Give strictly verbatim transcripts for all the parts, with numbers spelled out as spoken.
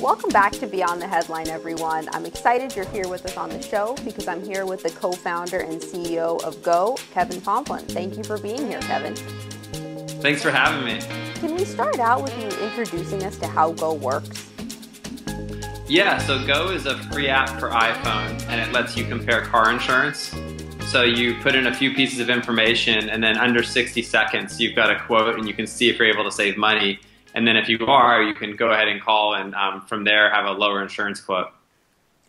Welcome back to Beyond the Headline, everyone. I'm excited you're here with us on the show because I'm here with the co-founder and C E O of Go, Kevin Pomplun. Thank you for being here, Kevin. Thanks for having me. Can we start out with you introducing us to how Go works? Yeah, so Go is a free app for iPhone, and it lets you compare car insurance. So you put in a few pieces of information, and then under sixty seconds, you've got a quote, and you can see if you're able to save money. And then if you are, you can go ahead and call and um, from there have a lower insurance quote.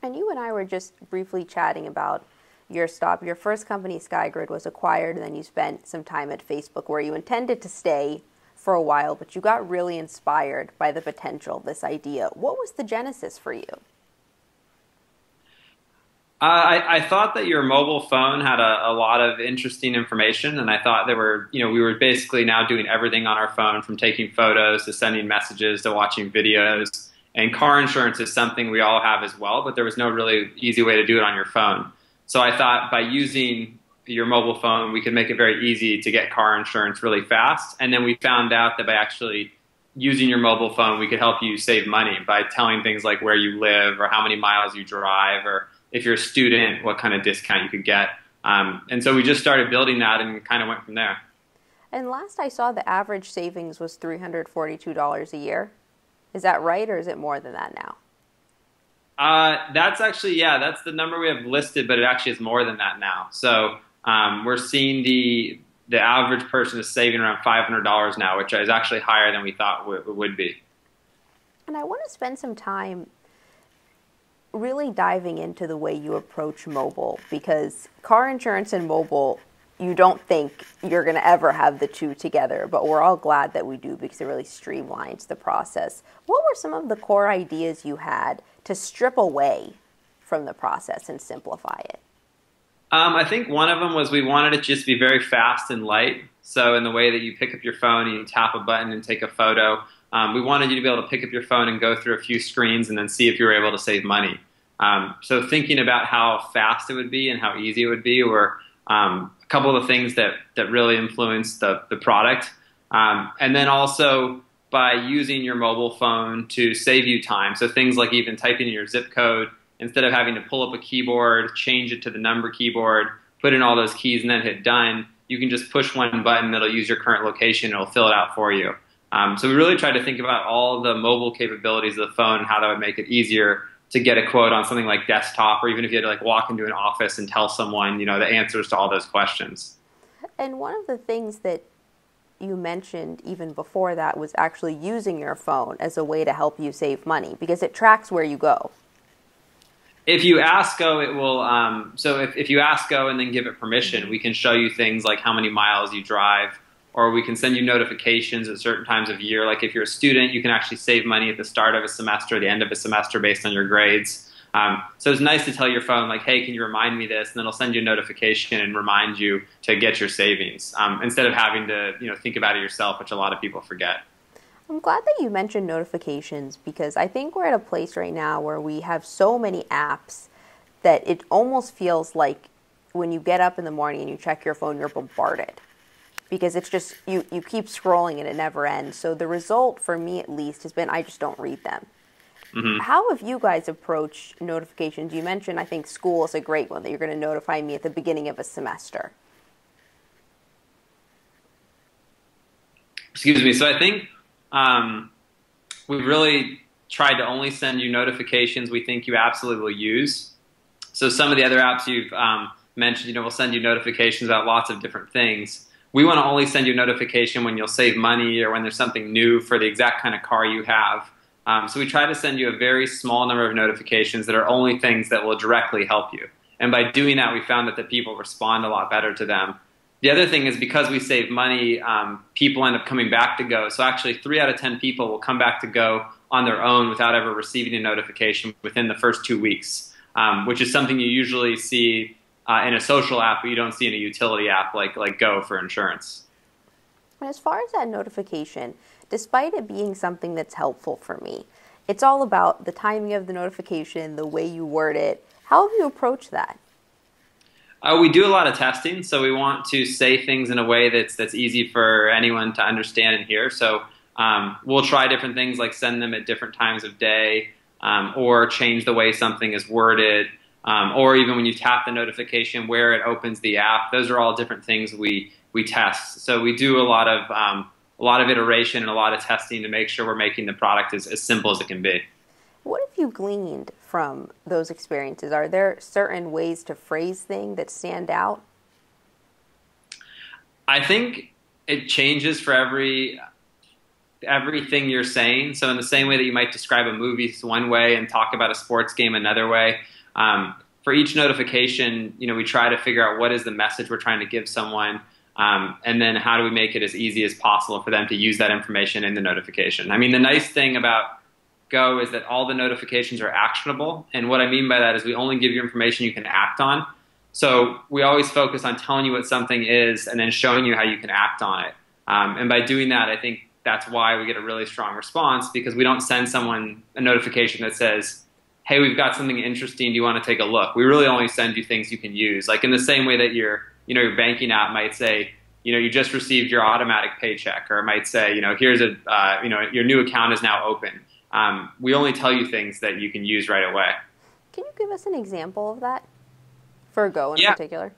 And you and I were just briefly chatting about your stop. Your first company, SkyGrid, was acquired, and then you spent some time at Facebook where you intended to stay for a while, but you got really inspired by the potential, this idea. What was the genesis for you? Uh, I, I thought that your mobile phone had a, a lot of interesting information, and I thought there were, you know, we were basically now doing everything on our phone, from taking photos to sending messages to watching videos. And car insurance is something we all have as well, but there was no really easy way to do it on your phone. So I thought by using your mobile phone, we could make it very easy to get car insurance really fast. And then we found out that by actually using your mobile phone, we could help you save money by telling things like where you live or how many miles you drive or if you're a student, what kind of discount you could get. Um, and so we just started building that and kind of went from there. And last I saw, the average savings was three hundred forty-two dollars a year. Is that right, or is it more than that now? Uh, that's actually, yeah, that's the number we have listed, but it actually is more than that now. So um, we're seeing the, the average person is saving around five hundred dollars now, which is actually higher than we thought it would be. And I want to spend some time really diving into the way you approach mobile, because car insurance and mobile, you don't think you're going to ever have the two together, but we're all glad that we do because it really streamlines the process. What were some of the core ideas you had to strip away from the process and simplify it? Um, I think one of them was we wanted it to just be very fast and light. So in the way that you pick up your phone and you tap a button and take a photo, Um, we wanted you to be able to pick up your phone and go through a few screens and then see if you were able to save money. Um, so thinking about how fast it would be and how easy it would be were um, a couple of the things that, that really influenced the, the product. Um, and then also by using your mobile phone to save you time. So things like even typing in your zip code, instead of having to pull up a keyboard, change it to the number keyboard, put in all those keys and then hit done, you can just push one button that'll use your current location and it'll fill it out for you. Um, so we really tried to think about all the mobile capabilities of the phone and how that would make it easier to get a quote on something like desktop, or even if you had to like walk into an office and tell someone, you know, the answers to all those questions. And one of the things that you mentioned even before that was actually using your phone as a way to help you save money, because it tracks where you go. If you ask Go, it will, um, so if, if you ask Go and then give it permission, we can show you things like how many miles you drive, or we can send you notifications at certain times of year. Like if you're a student, you can actually save money at the start of a semester, or the end of a semester based on your grades. Um, so it's nice to tell your phone, like, hey, can you remind me this? And then it'll send you a notification and remind you to get your savings um, instead of having to, you know, think about it yourself, which a lot of people forget. I'm glad that you mentioned notifications, because I think we're at a place right now where we have so many apps that it almost feels like when you get up in the morning and you check your phone, you're bombarded. Because it's just, you, you keep scrolling and it never ends. So the result, for me at least, has been I just don't read them. Mm-hmm. How have you guys approached notifications? You mentioned, I think, school is a great one, that you're going to notify me at the beginning of a semester. Excuse me. So I think um, we've really tried to only send you notifications we think you absolutely will use. So some of the other apps you've um, mentioned, you know, will send you notifications about lots of different things. We want to only send you a notification when you'll save money or when there's something new for the exact kind of car you have. Um, so we try to send you a very small number of notifications that are only things that will directly help you. And by doing that, we found that the people respond a lot better to them. The other thing is, because we save money, um, people end up coming back to Go. So actually three out of ten people will come back to Go on their own without ever receiving a notification within the first two weeks, um, which is something you usually see Uh, in a social app, but you don't see in a utility app like, like Go for insurance. And as far as that notification, despite it being something that's helpful for me, it's all about the timing of the notification, the way you word it. How have you approached that? Uh, we do a lot of testing, so we want to say things in a way that's, that's easy for anyone to understand and hear. So Um, we'll try different things like send them at different times of day, um, or change the way something is worded, um, or even when you tap the notification where it opens the app. Those are all different things we we test. So we do a lot of um, a lot of iteration and a lot of testing to make sure we're making the product as, as simple as it can be. What have you gleaned from those experiences? Are there certain ways to phrase things that stand out? I think it changes for every everything you're saying. So in the same way that you might describe a movie one way and talk about a sports game another way, um, for each notification, you know, we try to figure out what is the message we're trying to give someone, um, and then how do we make it as easy as possible for them to use that information in the notification. I mean, the nice thing about Go is that all the notifications are actionable, and what I mean by that is we only give you information you can act on. So we always focus on telling you what something is and then showing you how you can act on it. Um, and by doing that, I think that's why we get a really strong response, because we don't send someone a notification that says, hey, we've got something interesting, do you want to take a look? We really only send you things you can use. Like in the same way that your, you know, your banking app might say, you know, you just received your automatic paycheck, or it might say, you know, here's a, uh, you know, your new account is now open. Um, we only tell you things that you can use right away. Can you give us an example of that for Go in yeah. particular?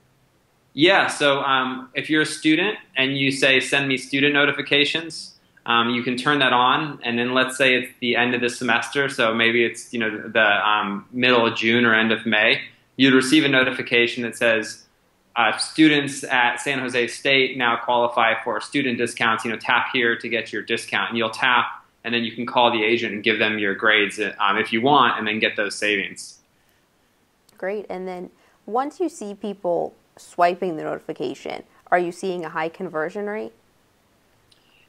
Yeah, so um, if you're a student and you say, send me student notifications, Um, you can turn that on, and then let's say it's the end of the semester, so maybe it's, you know, the um, middle of June or end of May, you'd receive a notification that says, uh, students at San Jose State now qualify for student discounts, you know, tap here to get your discount, and you'll tap, and then you can call the agent and give them your grades um, if you want, and then get those savings. Great, and then once you see people swiping the notification, are you seeing a high conversion rate?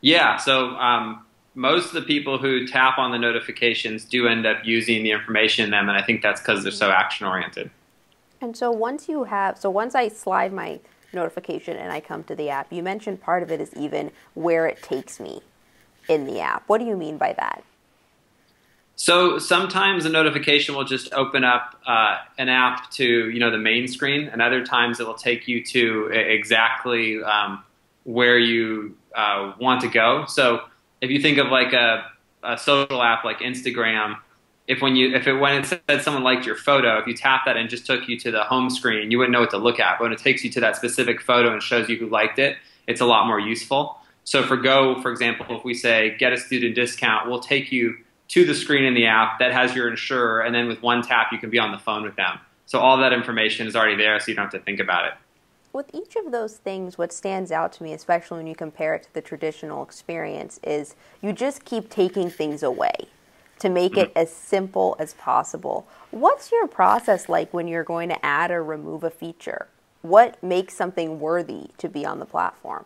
Yeah, so um, most of the people who tap on the notifications do end up using the information in them, and I think that's because they're so action-oriented. And so once you have, so once I slide my notification and I come to the app, you mentioned part of it is even where it takes me in the app. What do you mean by that? So sometimes the notification will just open up uh, an app to, you know, the main screen, and other times it will take you to exactly um, where you Uh, want to go. So if you think of like a, a social app like Instagram, if when you if it when it said someone liked your photo, if you tap that and just took you to the home screen, you wouldn't know what to look at. But when it takes you to that specific photo and shows you who liked it, it's a lot more useful. So for Go, for example, if we say get a student discount, we'll take you to the screen in the app that has your insurer, and then with one tap you can be on the phone with them. So all that information is already there, so you don't have to think about it. With each of those things, what stands out to me, especially when you compare it to the traditional experience, is you just keep taking things away to make it as simple as possible. What's your process like when you're going to add or remove a feature? What makes something worthy to be on the platform?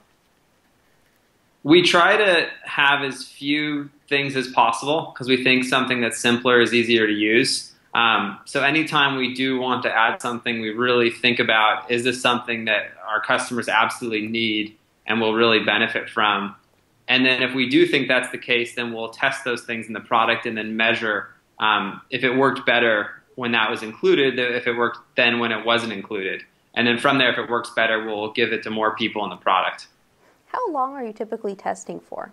We try to have as few things as possible because we think something that's simpler is easier to use. Um, so anytime we do want to add something, we really think about, is this something that our customers absolutely need and will really benefit from? And then if we do think that's the case, then we'll test those things in the product and then measure um, if it worked better when that was included, if it worked then when it wasn't included. And then from there, if it works better, we'll give it to more people in the product. How long are you typically testing for?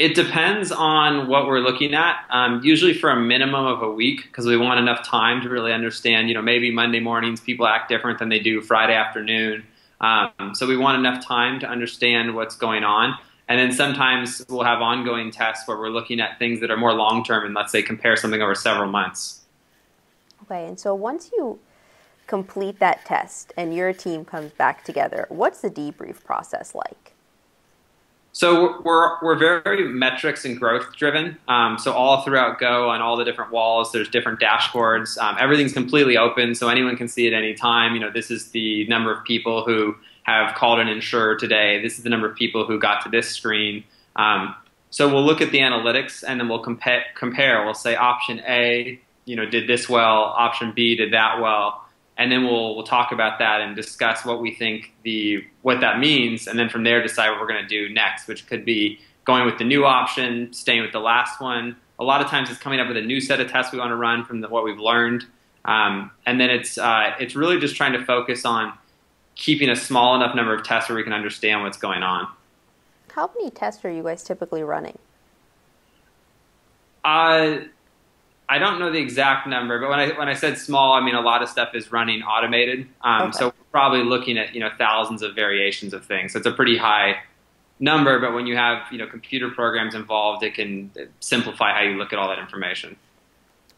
It depends on what we're looking at, um, usually for a minimum of a week, because we want enough time to really understand, you know, maybe Monday mornings people act different than they do Friday afternoon. Um, so we want enough time to understand what's going on. And then sometimes we'll have ongoing tests where we're looking at things that are more long-term and let's say compare something over several months. Okay, and so once you complete that test and your team comes back together, what's the debrief process like? So we're, we're very metrics and growth driven. Um, so all throughout Go on all the different walls, there's different dashboards. Um, everything's completely open, so anyone can see at any time. You know, this is the number of people who have called an insurer today. This is the number of people who got to this screen. Um, so we'll look at the analytics and then we'll compa compare. We'll say option A, you know, did this well, option B did that well. And then we'll, we'll talk about that and discuss what we think the, what that means, and then from there decide what we're going to do next, which could be going with the new option, staying with the last one. A lot of times it's coming up with a new set of tests we want to run from the, what we've learned. Um, and then it's, uh, it's really just trying to focus on keeping a small enough number of tests where we can understand what's going on. How many tests are you guys typically running? Uh, I don't know the exact number, but when I when I said small, I mean a lot of stuff is running automated. Um, okay. So we're probably looking at you know thousands of variations of things. So it's a pretty high number, but when you have you know computer programs involved, it can simplify how you look at all that information.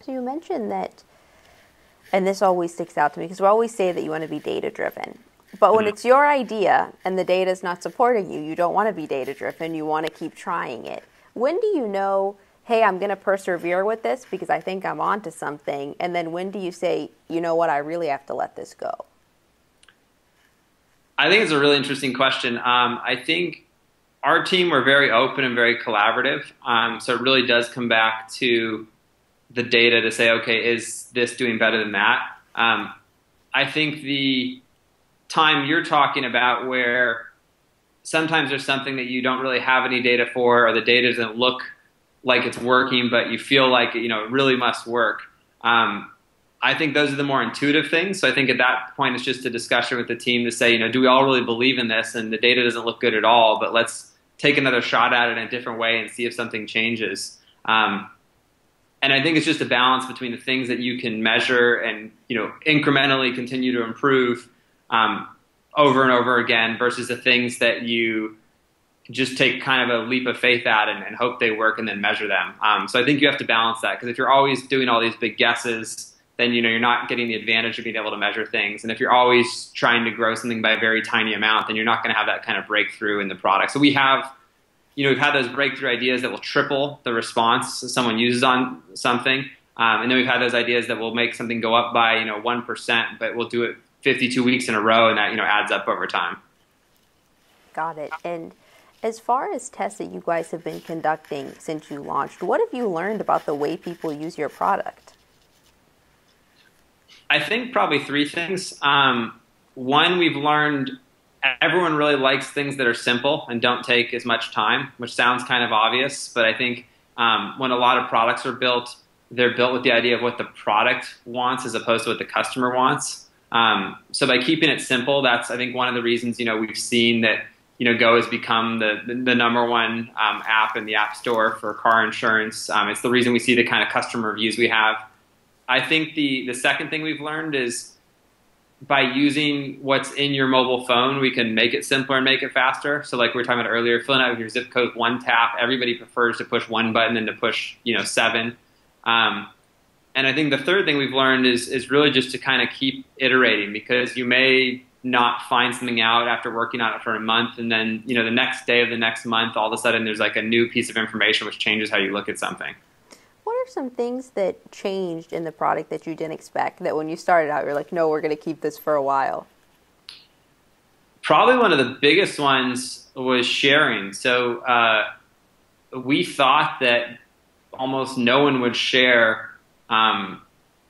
So you mentioned that, and this always sticks out to me because we always say that you want to be data driven. But when mm-hmm. it's your idea and the data is not supporting you, you don't want to be data driven. You want to keep trying it. When do you know, hey, I'm going to persevere with this because I think I'm onto something? And then when do you say, you know what, I really have to let this go? I think it's a really interesting question. Um, I think our team, we're very open and very collaborative. Um, so it really does come back to the data to say, okay, is this doing better than that? Um, I think the time you're talking about where sometimes there's something that you don't really have any data for, or the data doesn't look like it's working, but you feel like you know it really must work. Um, I think those are the more intuitive things. So I think at that point it's just a discussion with the team to say, you know, do we all really believe in this? And the data doesn't look good at all, but let's take another shot at it in a different way and see if something changes. Um, And I think it's just a balance between the things that you can measure and you know incrementally continue to improve um, over and over again versus the things that you just take kind of a leap of faith at and, and hope they work and then measure them. Um, so I think you have to balance that, because if you're always doing all these big guesses, then you know you're not getting the advantage of being able to measure things. And if you're always trying to grow something by a very tiny amount, then you're not going to have that kind of breakthrough in the product. So we have. You know, we've had those breakthrough ideas that will triple the response someone uses on something. Um, and then we've had those ideas that will make something go up by, you know, one percent, but we'll do it fifty-two weeks in a row, and that, you know, adds up over time. Got it. And as far as tests that you guys have been conducting since you launched, what have you learned about the way people use your product? I think probably three things. Um, one, we've learned everyone really likes things that are simple and don't take as much time, which sounds kind of obvious, but I think um, when a lot of products are built, they're built with the idea of what the product wants as opposed to what the customer wants. Um, so by keeping it simple, that's, I think, one of the reasons, you know, we've seen that, you know, Go has become the, the number one um, app in the App Store for car insurance. Um, it's the reason we see the kind of customer reviews we have. I think the, the second thing we've learned is, by using what's in your mobile phone, we can make it simpler and make it faster. So like we were talking about earlier, filling out your zip code with one tap. Everybody prefers to push one button than to push, you know, seven. Um, and I think the third thing we've learned is, is really just to kind of keep iterating, because you may not find something out after working on it for a month. And then, you know, the next day of the next month, all of a sudden there's like a new piece of information which changes how you look at something. What are some things that changed in the product that you didn't expect, that when you started out you're like, no, we're going to keep this for a while? Probably one of the biggest ones was sharing. So uh, we thought that almost no one would share um,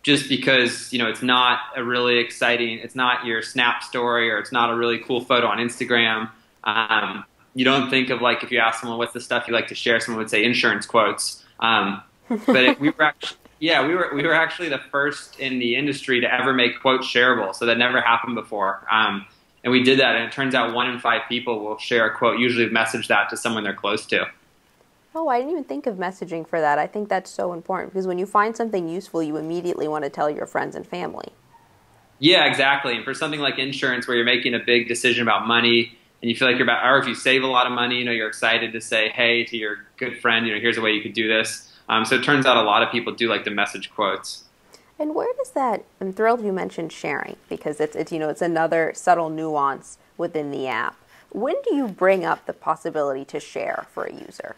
just because, you know, it's not a really exciting, it's not your Snap story, or it's not a really cool photo on Instagram. Um, you don't think of, like, if you ask someone what's the stuff you like to share, someone would say insurance quotes. Um, but it, we were actually, yeah, we were we were actually the first in the industry to ever make quotes shareable. So that never happened before, um, and we did that. And it turns out one in five people will share a quote. Usually, message that to someone they're close to. Oh, I didn't even think of messaging for that. I think that's so important, because when you find something useful, you immediately want to tell your friends and family. Yeah, exactly. And for something like insurance, where you're making a big decision about money, and you feel like you're about, or if you save a lot of money, you know, you're excited to say, hey, to your good friend, you know, here's a way you could do this. Um, so it turns out a lot of people do like the message quotes. And where does that, I'm thrilled you mentioned sharing, because it's, it's, you know, it's another subtle nuance within the app. When do you bring up the possibility to share for a user?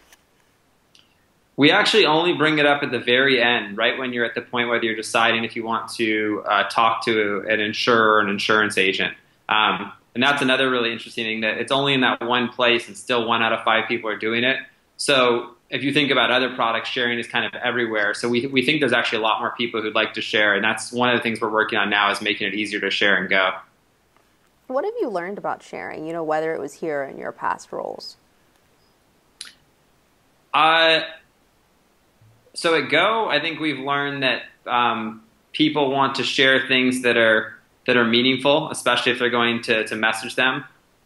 We actually only bring it up at the very end, right when you're at the point where you're deciding if you want to uh, talk to an insurer or an insurance agent. Um, and that's another really interesting thing, that it's only in that one place and still one out of five people are doing it. So if you think about other products, sharing is kind of everywhere. So we, we think there's actually a lot more people who'd like to share, and that's one of the things we're working on now, is making it easier to share and go. What have you learned about sharing, you know, whether it was here or in your past roles? Uh, so at Go, I think we've learned that um, people want to share things that are, that are meaningful, especially if they're going to, to message them.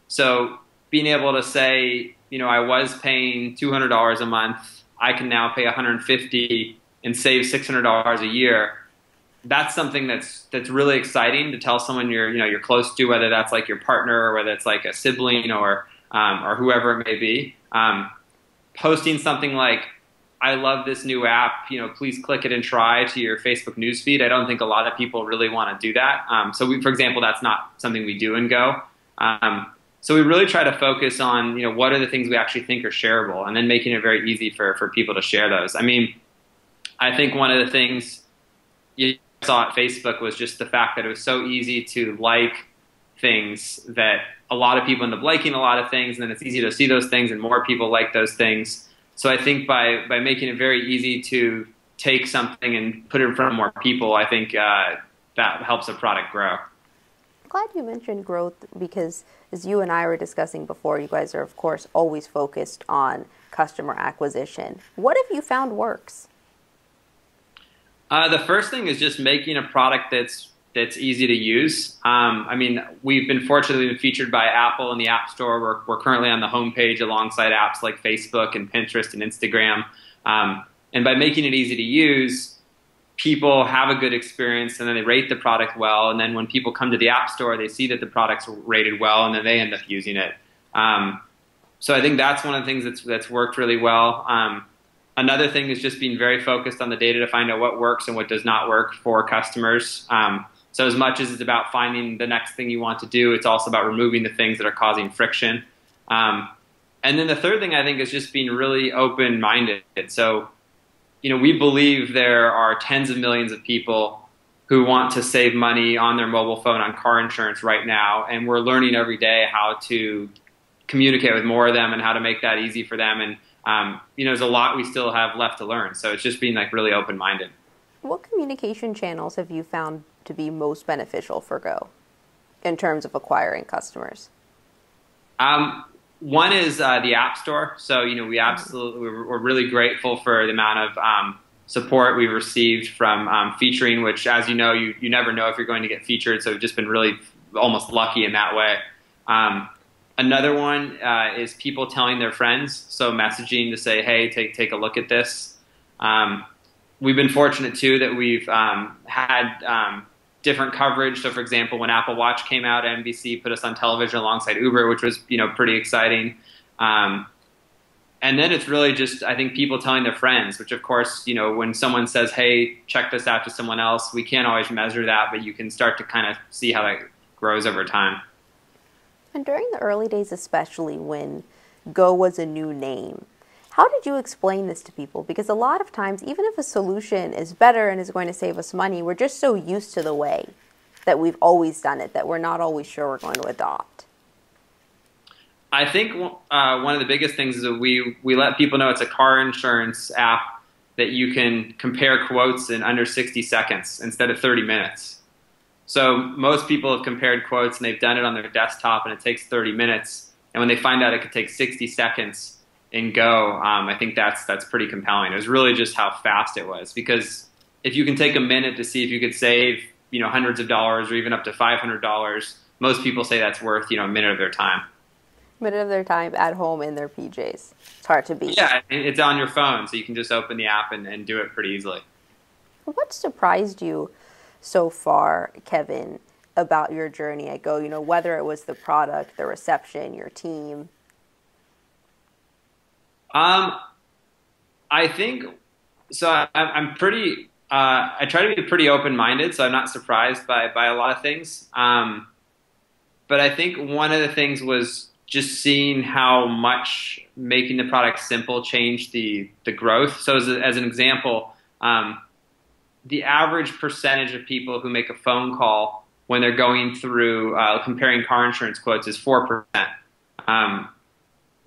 So being able to say, you know, I was paying two hundred dollars a month. I can now pay one hundred fifty dollars and save six hundred dollars a year. That's something that's that's really exciting to tell someone you're you know you're close to, whether that's like your partner or whether it's like a sibling or um, or whoever it may be. Um, posting something like, "I love this new app, you know, please click it and try," to your Facebook newsfeed. I don't think a lot of people really want to do that. Um, so we, for example, that's not something we do in Go. Um, so we really try to focus on, you know, what are the things we actually think are shareable, and then making it very easy for, for people to share those. I mean, I think one of the things you saw at Facebook was just the fact that it was so easy to like things that a lot of people end up liking a lot of things, and then it's easy to see those things and more people like those things. So I think by, by making it very easy to take something and put it in front of more people, I think uh, that helps a product grow. I'm glad you mentioned growth, because as you and I were discussing before, you guys are, of course, always focused on customer acquisition. What have you found works? Uh, the first thing is just making a product that's, that's easy to use. Um, I mean, we've been fortunately been featured by Apple in the App Store. We're, we're currently on the homepage alongside apps like Facebook and Pinterest and Instagram. Um, and by making it easy to use, people have a good experience, and then they rate the product well. And then when people come to the App Store, they see that the product's rated well, and then they end up using it. Um, so I think that's one of the things that's, that's worked really well. Um, another thing is just being very focused on the data to find out what works and what does not work for customers. Um, So as much as it's about finding the next thing you want to do, it's also about removing the things that are causing friction. Um, and then the third thing I think is just being really open-minded. So, you know, we believe there are tens of millions of people who want to save money on their mobile phone on car insurance right now, and we're learning every day how to communicate with more of them and how to make that easy for them. And, um, you know, there's a lot we still have left to learn. So it's just being like really open-minded. What communication channels have you found to be most beneficial for Go in terms of acquiring customers? Um, one is uh, the App Store. So, you know, we absolutely, we're really grateful for the amount of um, support we've received from um, featuring, which, as you know, you, you never know if you're going to get featured. So we've just been really almost lucky in that way. Um, another one uh, is people telling their friends. So messaging to say, hey, take, take a look at this. Um, We've been fortunate, too, that we've um, had um, different coverage. So, for example, when Apple Watch came out, N B C put us on television alongside Uber, which was, you know, pretty exciting. Um, and then it's really just, I think, people telling their friends, which, of course, you know, when someone says, hey, check this out to someone else, we can't always measure that, but you can start to kind of see how that grows over time. And during the early days, especially when Go was a new name, how did you explain this to people? Because a lot of times, even if a solution is better and is going to save us money, we're just so used to the way that we've always done it that we're not always sure we're going to adopt. I think uh, one of the biggest things is that we, we let people know it's a car insurance app that you can compare quotes in under sixty seconds instead of thirty minutes. So most people have compared quotes and they've done it on their desktop and it takes thirty minutes. And when they find out it could take sixty seconds, in Go, um, I think that's that's pretty compelling. It was really just how fast it was, because if you can take a minute to see if you could save, you know, hundreds of dollars or even up to five hundred dollars, most people say that's worth, you know, a minute of their time. A minute of their time at home in their P Js. It's hard to beat. Yeah, it's on your phone, so you can just open the app and, and do it pretty easily. What surprised you so far, Kevin, about your journey at Go? You know, whether it was the product, the reception, your team. Um, I think, so I, I'm pretty, uh, I try to be pretty open-minded, so I'm not surprised by, by a lot of things. Um, but I think one of the things was just seeing how much making the product simple changed the, the growth. So as, a, as an example, um, the average percentage of people who make a phone call when they're going through, uh, comparing car insurance quotes is four percent. Um,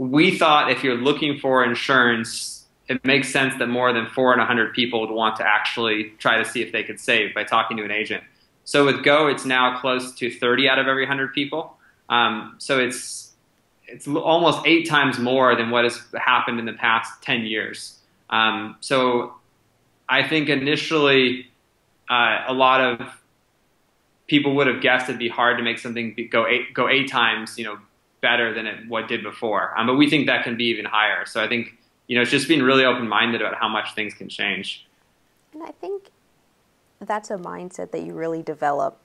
We thought if you're looking for insurance, it makes sense that more than four in one hundred people would want to actually try to see if they could save by talking to an agent. So with Go, it's now close to thirty out of every one hundred people. Um, so it's, it's almost eight times more than what has happened in the past ten years. Um, so I think initially uh, a lot of people would have guessed it'd be hard to make something go eight, go eight times, you know, better than it what did before. Um, but we think that can be even higher. So I think, you know, it's just being really open-minded about how much things can change. And I think that's a mindset that you really develop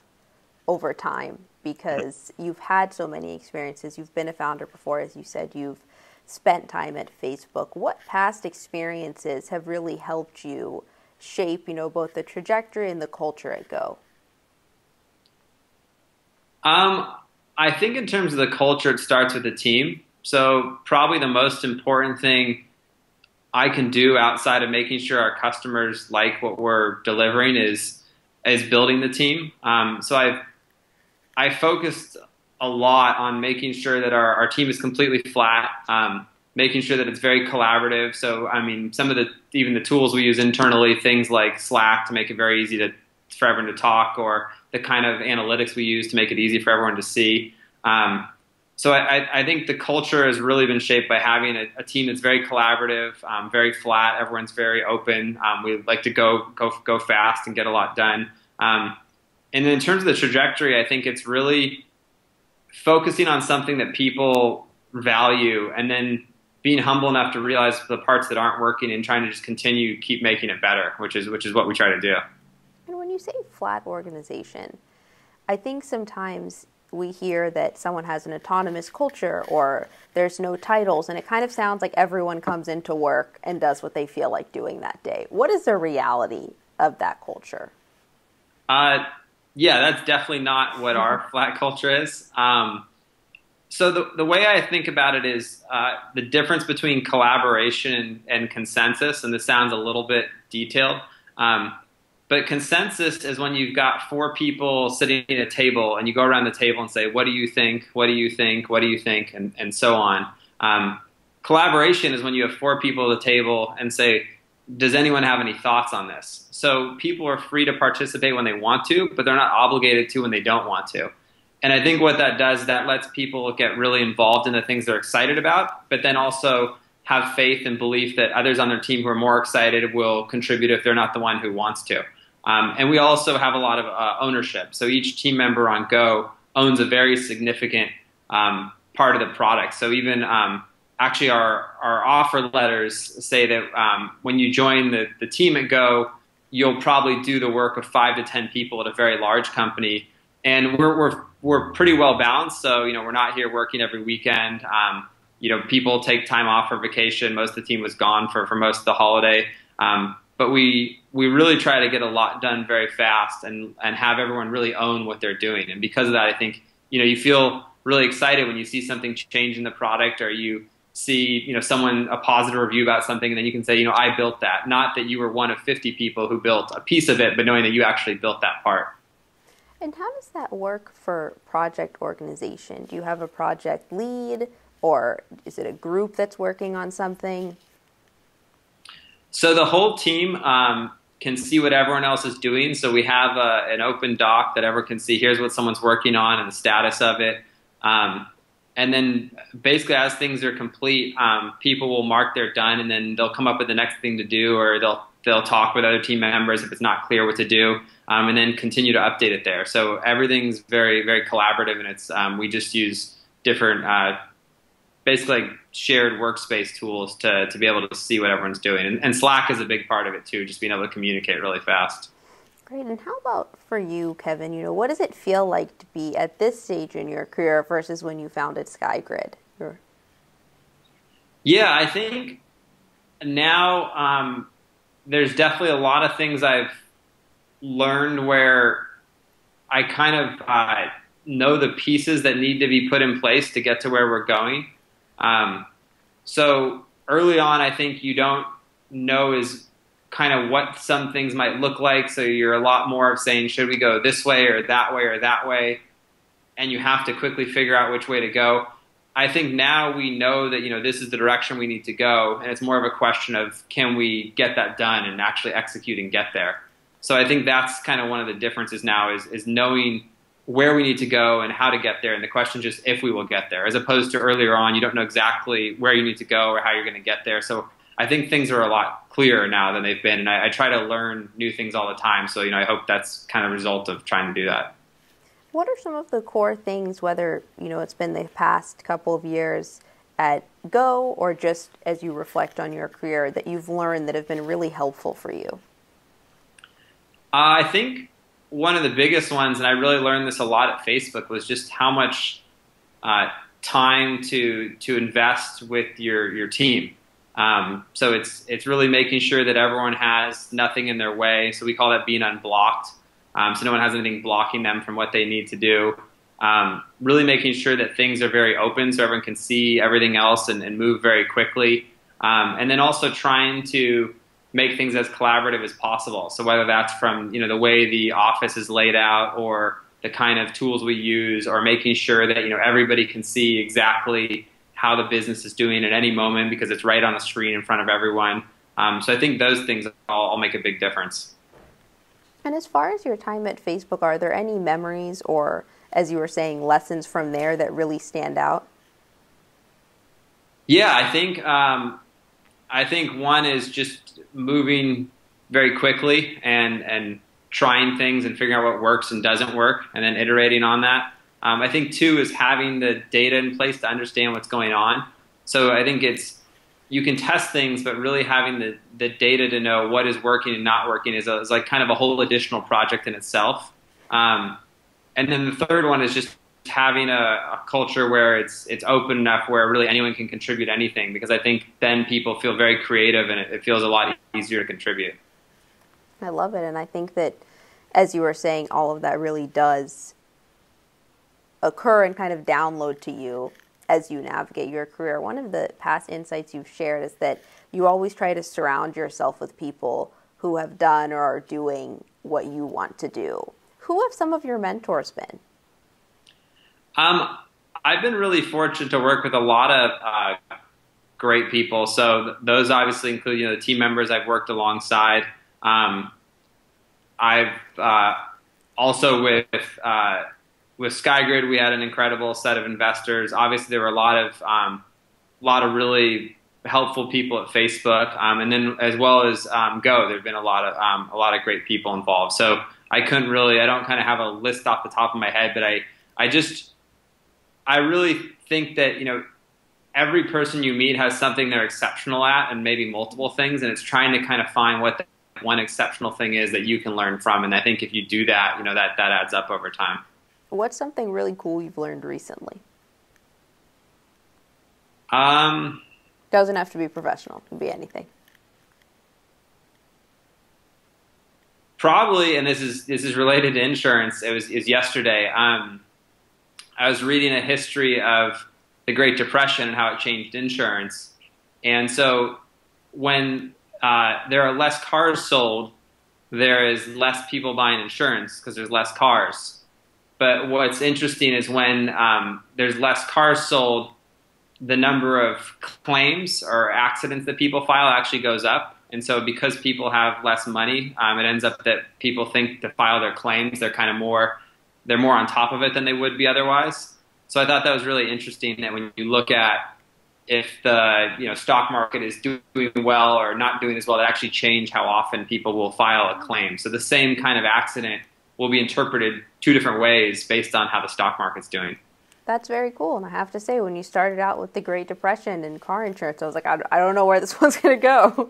over time, because you've had so many experiences. You've been a founder before, as you said, you've spent time at Facebook. What past experiences have really helped you shape, you know, both the trajectory and the culture at Go? Um, I think in terms of the culture, it starts with the team. So probably the most important thing I can do outside of making sure our customers like what we're delivering is is building the team. Um, so I've I focused a lot on making sure that our, our team is completely flat, um, making sure that it's very collaborative. So I mean, some of the even the tools we use internally, things like Slack to make it very easy to for everyone to talk, or the kind of analytics we use to make it easy for everyone to see. Um, so I, I think the culture has really been shaped by having a, a team that's very collaborative, um, very flat. Everyone's very open. Um, we like to go go go fast and get a lot done. Um, and in terms of the trajectory, I think it's really focusing on something that people value, and then being humble enough to realize the parts that aren't working and trying to just continue keep making it better, which is which is what we try to do. And when you say flat organization, I think sometimes we hear that someone has an autonomous culture or there's no titles, and it kind of sounds like everyone comes into work and does what they feel like doing that day. What is the reality of that culture? Uh, yeah, that's definitely not what our flat culture is. Um, so the, the way I think about it is uh, the difference between collaboration and, and consensus, and this sounds a little bit detailed, um, but consensus is when you've got four people sitting at a table and you go around the table and say, what do you think, what do you think, what do you think, and, and so on. Um, collaboration is when you have four people at the table and say, does anyone have any thoughts on this? So people are free to participate when they want to, but they're not obligated to when they don't want to. And I think what that does, that lets people get really involved in the things they're excited about, but then also have faith and belief that others on their team who are more excited will contribute if they're not the one who wants to. Um, and we also have a lot of uh, ownership. So each team member on Go owns a very significant um, part of the product. So even um, actually our, our offer letters say that um, when you join the, the team at Go, you'll probably do the work of five to ten people at a very large company. And we're, we're, we're pretty well balanced. So, you know, we're not here working every weekend. Um, you know, people take time off for vacation. Most of the team was gone for, for most of the holiday. Um, But we, we really try to get a lot done very fast and, and have everyone really own what they're doing. And because of that, I think, you know, you feel really excited when you see something change in the product, or you see, you know, someone, a positive review about something, and then you can say, you know, I built that. Not that you were one of fifty people who built a piece of it, but knowing that you actually built that part. And how does that work for project organization? Do you have a project lead, or is it a group that's working on something? So the whole team um, can see what everyone else is doing. So we have a, an open doc that everyone can see. Here's what someone's working on and the status of it. Um, and then basically as things are complete, um, people will mark they're done, and then they'll come up with the next thing to do, or they'll, they'll talk with other team members if it's not clear what to do, um, and then continue to update it there. So everything's very, very collaborative, and it's, um, we just use different uh, basically like shared workspace tools to, to be able to see what everyone's doing. And, and Slack is a big part of it too, just being able to communicate really fast. Great. And how about for you, Kevin, you know, what does it feel like to be at this stage in your career versus when you founded SkyGrid? Sure. Yeah, I think now um, there's definitely a lot of things I've learned where I kind of uh, know the pieces that need to be put in place to get to where we're going. Um, so early on, I think you don't know is kind of what some things might look like. So you're a lot more of saying, should we go this way or that way or that way? And you have to quickly figure out which way to go. I think now we know that, you know, this is the direction we need to go. And it's more of a question of, can we get that done and actually execute and get there? So I think that's kind of one of the differences now is, is knowing where we need to go and how to get there, and the question is just if we will get there, as opposed to earlier on, you don't know exactly where you need to go or how you're going to get there. So I think things are a lot clearer now than they've been, and I, I try to learn new things all the time. So, you know, I hope that's kind of a result of trying to do that. what are some of the core things, whether you know it's been the past couple of years at Go or just as you reflect on your career, that you've learned that have been really helpful for you? Uh, I think one of the biggest ones, and I really learned this a lot at Facebook, was just how much uh, time to to invest with your your team. Um, so it's it's really making sure that everyone has nothing in their way. So we call that being unblocked. Um, so no one has anything blocking them from what they need to do. Um, really making sure that things are very open so everyone can see everything else and, and move very quickly. Um, and then also trying to make things as collaborative as possible. So whether that's from you know the way the office is laid out or the kind of tools we use, or making sure that you know everybody can see exactly how the business is doing at any moment because it's right on the screen in front of everyone. Um, so I think those things all, all make a big difference. And as far as your time at Facebook, are there any memories or, as you were saying, lessons from there that really stand out? Yeah, I think um, I think one is just moving very quickly and and trying things and figuring out what works and doesn't work, and then iterating on that. Um, I think two is having the data in place to understand what's going on. So I think it's, you can test things, but really having the, the data to know what is working and not working is, a, is like kind of a whole additional project in itself. Um, and then the third one is just having a, a culture where it's, it's open enough where really anyone can contribute anything, because I think then people feel very creative and it, it feels a lot easier to contribute. I love it. And I think that, as you were saying, all of that really does occur and kind of download to you as you navigate your career. One of the past insights you've shared is that you always try to surround yourself with people who have done or are doing what you want to do. Who have some of your mentors been? Um, I've been really fortunate to work with a lot of uh, great people. So those obviously include you know, the team members I've worked alongside. Um, I've uh, also with uh, With SkyGrid, we had an incredible set of investors. Obviously, there were a lot of, um, lot of really helpful people at Facebook, um, and then as well as um, Go, there've been a lot of, um, a lot of great people involved. So I couldn't really, I don't kind of have a list off the top of my head, but I, I just, I really think that you know, every person you meet has something they're exceptional at, and maybe multiple things, and it's trying to kind of find what that one exceptional thing is that you can learn from. And I think if you do that, you know, that that adds up over time. What's something really cool you've learned recently? Um, Doesn't have to be professional. It can be anything. Probably, and this is this is related to insurance. It was is yesterday. Um, I was reading a history of the Great Depression and how it changed insurance. And so, when uh, there are less cars sold, there is less people buying insurance because there's less cars. But what's interesting is when um, there's less cars sold, the number of claims or accidents that people file actually goes up. And so because people have less money, um, it ends up that people think to file their claims, they're kind of more, they're more on top of it than they would be otherwise. So I thought that was really interesting that when you look at if the you know, stock market is doing well or not doing as well, that actually change how often people will file a claim. So the same kind of accident will be interpreted two different ways based on how the stock market's doing. That's very cool. And I have to say, when you started out with the Great Depression and car insurance, I was like, I don't know where this one's going to go.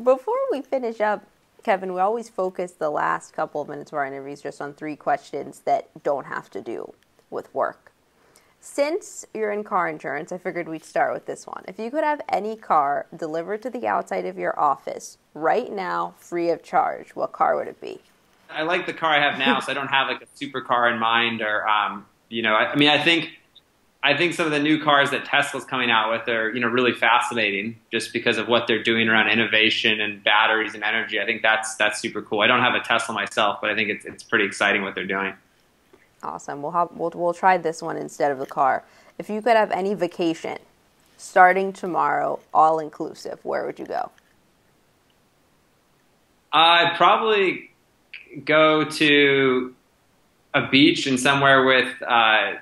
Before we finish up, Kevin, we always focus the last couple of minutes of our interviews just on three questions that don't have to do with work. Since you're in car insurance, I figured we'd start with this one. If you could have any car delivered to the outside of your office right now, free of charge, what car would it be? I like the car I have now, so I don't have like a super car in mind, or um, you know, I, I mean, I think, I think some of the new cars that Tesla's coming out with are you know really fascinating, just because of what they're doing around innovation and batteries and energy. I think that's that's super cool. I don't have a Tesla myself, but I think it's it's pretty exciting what they're doing. Awesome. We'll hop, we'll we'll try this one instead of the car. If you could have any vacation, starting tomorrow, all inclusive, where would you go? I'd uh, probably. Go to a beach and somewhere with uh,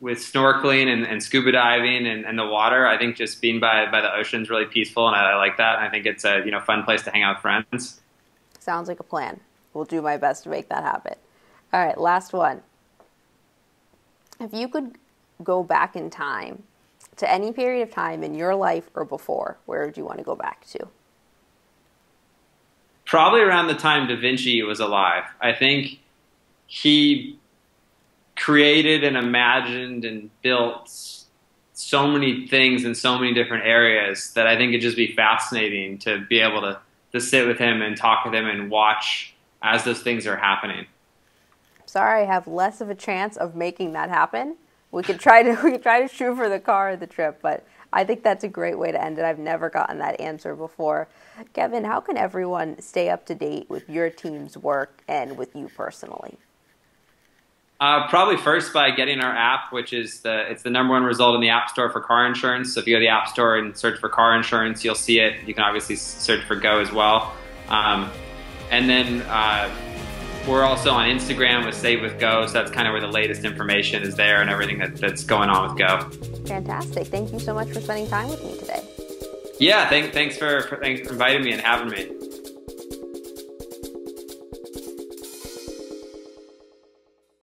with snorkeling and, and scuba diving and, and the water. I think just being by by the ocean is really peaceful, and I, I like that. And I think it's a you know fun place to hang out with friends. Sounds like a plan. We'll do my best to make that happen. All right, last one. If you could go back in time to any period of time in your life or before, where would you want to go back to? Probably around the time Da Vinci was alive. I think he created and imagined and built so many things in so many different areas that I think it'd just be fascinating to be able to, to sit with him and talk with him and watch as those things are happening. Sorry, I have less of a chance of making that happen. We could try to we could try to shoot for the car or the trip, but I think that's a great way to end it. I've never gotten that answer before. Kevin, how can everyone stay up to date with your team's work and with you personally? Uh, probably first by getting our app, which is the it's the number one result in the App Store for car insurance. So if you go to the App Store and search for car insurance, you'll see it. You can obviously search for Go as well. Um, and then uh, we're also on Instagram with Save with Go, so that's kind of where the latest information is there and everything that, that's going on with Go. Fantastic. Thank you so much for spending time with me today. Yeah, thank, thanks for, for thanks for inviting me and having me.